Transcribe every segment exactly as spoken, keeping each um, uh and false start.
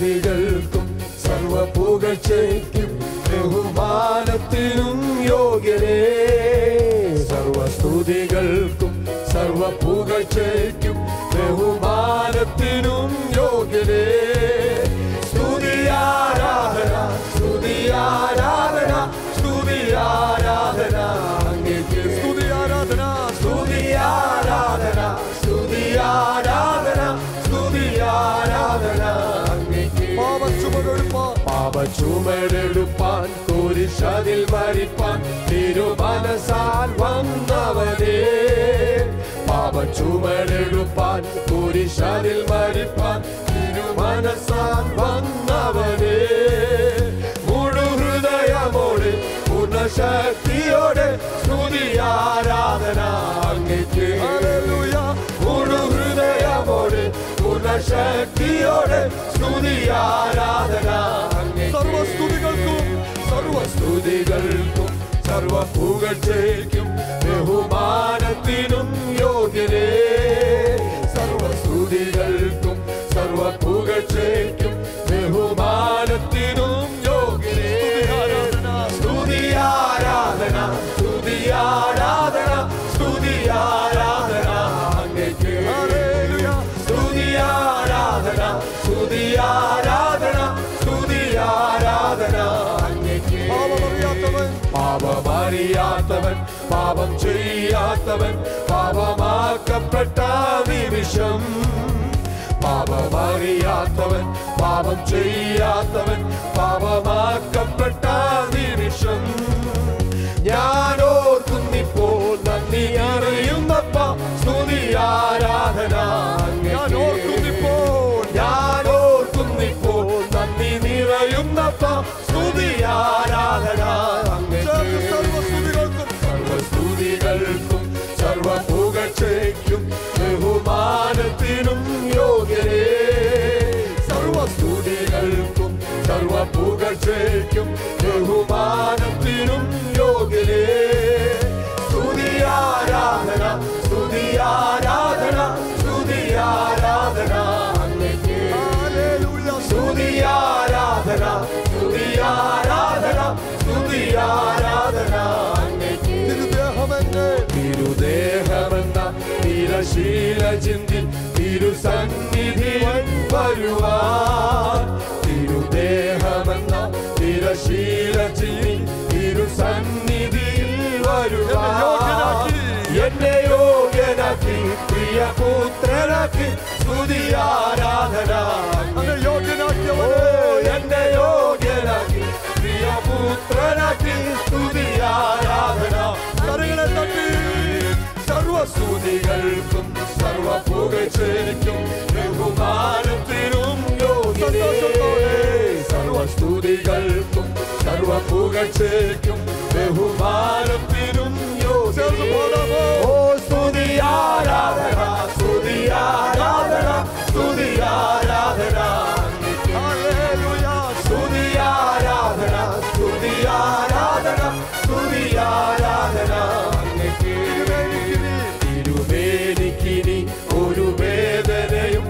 സ്തുതികൾക്കും സർവപുകഴ്ചയ്ക്കും ബഹുമാനത്തിനും യോഗ്യനേ. സർവസ്തുതികൾക്കും സർവപുകഴ്ചയ്ക്കും ബഹുമാനത്തിനും യോഗ്യനേ. സ്തുതിയാരാധന സ്തുതിയാരാധന സ്തുതിയാരാധന അങ്ങേക്ക്. സ്തുതിയാരാധന സ്തുതിയാരാധന സ്തുതിയാരാധന സ്തുതിയാരാധന അങ്ങേക്ക്. പാപച്ചുമരെടുപ്പാൻ പാപച്ചുമരെടുപ്പാൻ കുരിശിൽ മരിപ്പാൻ തിരുമനസാൽ വന്നവനേ. പാപച്ചുമരെടുപ്പാൻ കുരിശിൽ മരിപ്പാൻ തിരുമനസാൽ വന്നവനേ. മുഴു ഹൃദയമോടെ പൂർണ്ണശക്തിയോടെ സ്തുതിയാരാധന അങ്ങേക്ക്. മുഴു ഹൃദയമോടെ പൂർണ്ണശക്തിയോടെ സ്തുതിയാരാധന അങ്ങേക്ക്. സർവസ്തുതികൾക്കും സർവസ്തുതികൾക്കും സർവപുകഴ്ചയ്ക്കും ബഹുമാനത്തിനും യോഗ്യനേ. സർവസ്തുതികൾക്കും സർവപുകഴ്ചയ്ക്കും ബഹുമാനത്തിനും യോഗ്യനേ. സ്തുതിയാരാധന സ്തുതിയാരാധന സ്തുതിയാരാധന അങ്ങേക്ക്. സ്തുതിയാരാധന സ്തുതിയാരാധന സ്തുതിയാരാധന അങ്ങേക്ക്. പാപമറിയാത്തവൻ പാപം ചെയ്യാത്തവൻ പാപമാക്കപ്പെട്ട നിമിഷം. പാപമറിയാത്തവൻ പാപം ചെയ്യാത്തവൻ പാപമാക്കപ്പെട്ട നിമിഷം. ഞാനോർക്കുന്നിപ്പോൾ നന്ദി അറിയുന്നപ്പ സ്തുതിയാരാധന ഞാനോർക്കുന്നിപ്പോൾ ഞാനോർക്കുന്നിപ്പോൾ നന്ദി നിറയുന്നപ്പ സ്തുതിയാരാധന അങ്ങേക്ക്. സർവസ്തുതികൾക്കും സർവപുകഴ്ചയ്ക്കും ബഹുമാനത്തിനും യോഗ്യനേ. സർവസ്തുതികൾക്കും സർവപുകഴ്ചയ്ക്കും ബഹുമാനത്തിനും യോഗ്യനേ. സ്തുതിയാരാധന സ്തുതിയാരാധന സ്തുതിയാരാധന അങ്ങേക്ക്. സ്തുതിയാരാധന സ്തുതിയാരാധന സ്തുതിയാരാധന അങ്ങേക്ക്. തിരുദേഹമെന്ന തിരുദേഹമെന്ന തിരശീല ചിന്തി തിരുസന്നിധി വരുവാൻ. തിരുദേഹമെന്ന തിരശീല ചിന്തി തിരുസന്നിധിയിൽ വരുവാൻ. എന്നെ യോഗ്യനാക്കി പ്രിയപുത്രനാക്കി സ്തുതിയാരാധന യോഗ്യനാക്കിയവനേ. എന്നെ യോഗ്യനാക്കി പ്രിയപുത്രനാക്കി സ്തുതിയാരാധന. കരങ്ങളെ തട്ടി. സർവസ്തുതികൾക്കും സർവപുകഴ്ചയ്ക്കും ബഹുമാനത്തിനും യോഗ്യനേ. സർവസ്തുതികൾക്കും സർവപുകഴ്ചയ്ക്കും ബഹുമാനത്തിനും യോഗ്യനേ. ഓ സ്തുതിയാരാധന സ്തുതിയാരാധന സ്തുതിയാരാധന ഹല്ലേലൂയ. സ്തുതിയാരാധന സ്തുതിയാരാധന സ്തുതിയാരാധന അങ്ങേക്ക്. തിരുവേനിക്കിനി ഒരു വേദനയും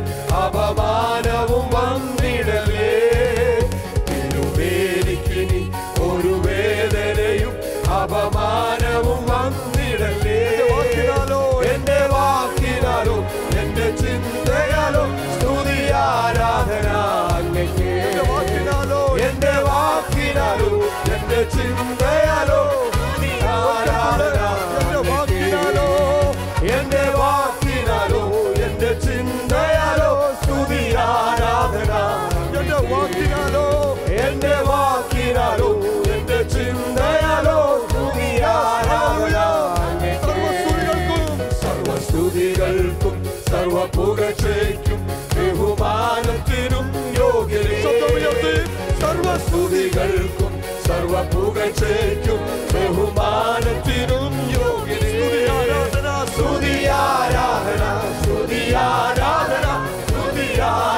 അപമാനവും വന്നിടലേ. തിരുവേനിക്കിനി ഒരു വേദനയും അപമാനവും വന്നിടലേ. എന്റെ വാക്കിനാലോ എന്റെ ചിന്തയാലോ സ്തുതിയാരാധന അങ്ങേക്ക്. എന്റെ വാക്കിനാലോ എന്റെ ചിന്തയാലോ സ്തുതിയാരാധന. എന്റെ വാക്കിനാലോ എന്റെ ചിന്തയാലോ സ്തുതിയാരാധന. എന്റെ വാക്കിനാലോ എന്റെ വാക്കിനാലോ എന്റെ ചിന്തയാലോ സ്തുതിയാരാധന. സർവസ്തുതികൾക്കും സർവപുകഴ്ചയ്ക്കും ബഹുമാനത്തിനും യോഗ്യനേ. സർവസ്തുതികൾക്കും സർവപുകഴ്ചയ്ക്കും ബഹുമാനത്തിനും യോഗ്യനേ. സ്തുതിയാരാധന സ്തുതിയാരാധന സ്തുതിയാരാധന.